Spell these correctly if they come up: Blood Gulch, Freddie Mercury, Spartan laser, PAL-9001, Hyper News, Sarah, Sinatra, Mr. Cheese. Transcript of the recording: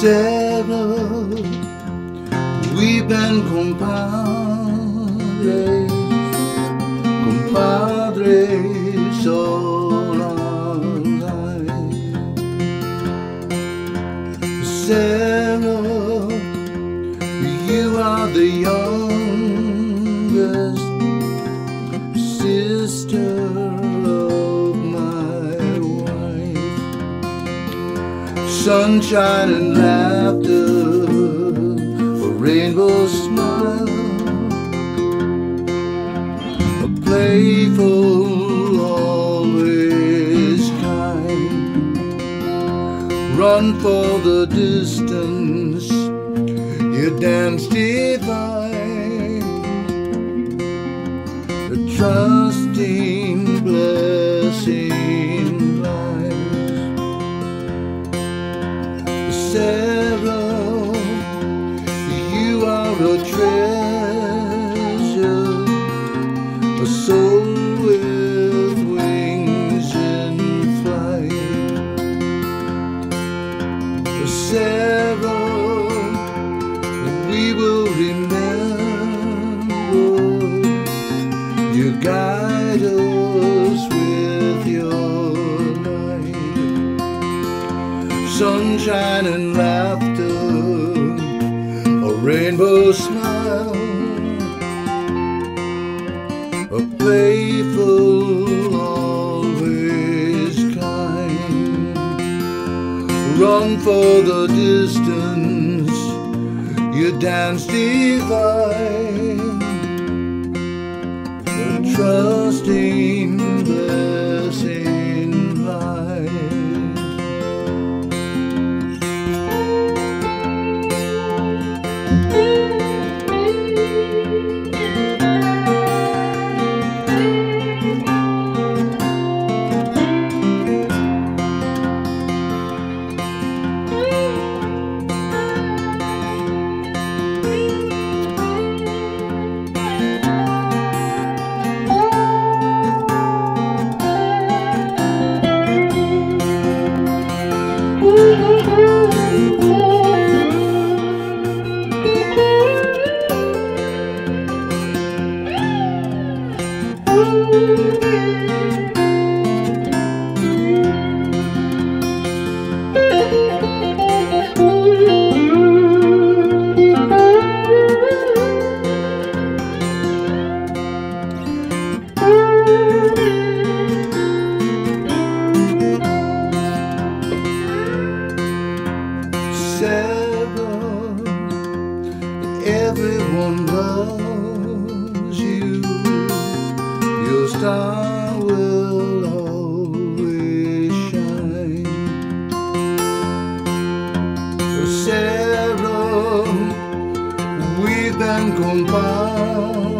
Sarah, we've been compadres all our life. Sarah, you are the youngest sister of my wife. Sunshine and laughter, a rainbow smile, a playful, always kind. Run for the distance, you dance divine, a trusting blessing lies. Sarah, you are a treasure, a soul with wings in flight. Sarah, we will remember you guide us with your light. Sunshine and laughter, a rainbow smile, a playful, always kind. Run for the distance, you dance divine, a trusting blessing lies. Everyone loves you, your star will always shine. Sarah, we've been compadres.